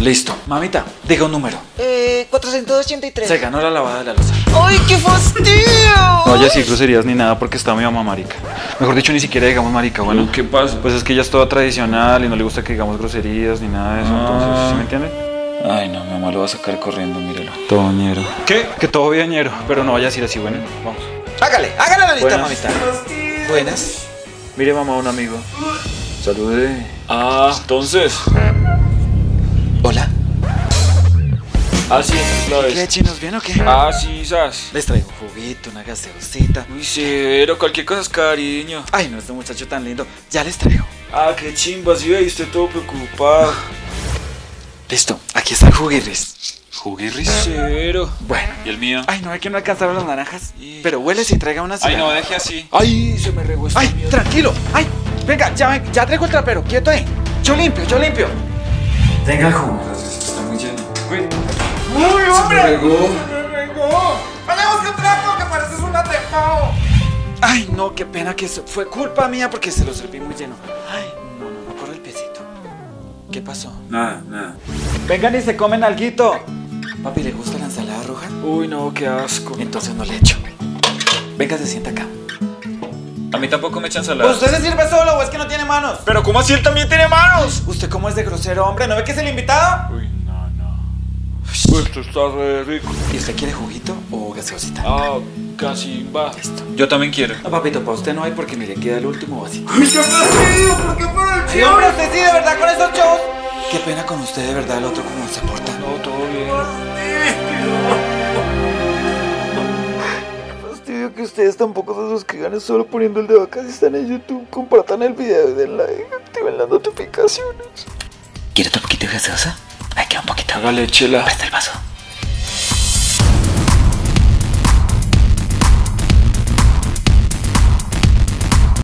Listo. Mamita, diga un número. 483. Se ganó la lavada de la loza. ¡Ay, qué fastidio! No vaya sin groserías ni nada porque está mi mamá marica. Mejor dicho, ni siquiera digamos marica. Bueno, ¿qué pasa? Pues es que ella es toda tradicional y no le gusta que digamos groserías ni nada de eso. Entonces, ¿sí me entiende? Ay, no, mi mamá lo va a sacar corriendo, mírelo. Todo ñero. ¿Qué? Que todo ñero. Pero no vaya a decir así, bueno, vamos. Hágale, hágale la lista, mamita. Buenas. Mire, mamá, un amigo. Salude. Ah, entonces. Hola. Ah, sí, la vez. ¿Qué, chinos, bien o qué? Ah, sí, sas. Les traigo un juguito, una gaseosita. Uy, cero, cualquier cosa es cariño. Ay, no, este muchacho tan lindo. Ya les traigo. Ah, qué chimba, sí, ahí estoy todo preocupado. Listo, aquí está el juguirris. ¿Juguirris? Cero. Bueno. ¿Y el mío? Ay, no, es que no alcanzaron las naranjas. Pero huele si traiga una ciudad. Ay, no, deje así. Ay, se me regó esta. Ay, miedo. Tranquilo. Ay, venga, ya traigo el trapero, quieto ahí. Yo limpio, yo limpio. Tenga el jugo. Está muy lleno. ¡Uy, hombre! ¡Se me regó! ¡Se me regó! ¡Vaya, busca un trapo que pareces un atepao! Ay, no, qué pena que eso fue culpa mía porque se lo serví muy lleno. Ay, no, no, no, corre el piecito. ¿Qué pasó? Nada, nada. Vengan y se comen alguito. Papi, ¿le gusta la ensalada roja? Uy, no, qué asco. Entonces no le echo. Venga, se sienta acá. A mí tampoco me echan ensalada. ¿Usted se sirve solo o es que no tiene manos? ¿Pero cómo así él también tiene manos? ¿Usted cómo es de grosero, hombre? ¿No ve que es el invitado? Uy, no, no. Esto está re rico. ¿Y usted quiere juguito o gaseosita? Ah, casi va. Listo. Yo también quiero. No, papito, para usted no hay porque mire, queda el último vasito. ¡Uy, qué fastidio! ¿Por qué para el tío? Hombre, usted sí, de verdad, con esos shows. Qué pena con usted, de verdad, el otro cómo se porta. No, todo bien. Que ustedes tampoco se suscriban solo poniendo el dedo acá si están en YouTube, compartan el video y den like, activen las notificaciones. ¿Quieres otro poquito de gaseosa? Ahí queda un poquito. Hágale, chela. Presta el vaso.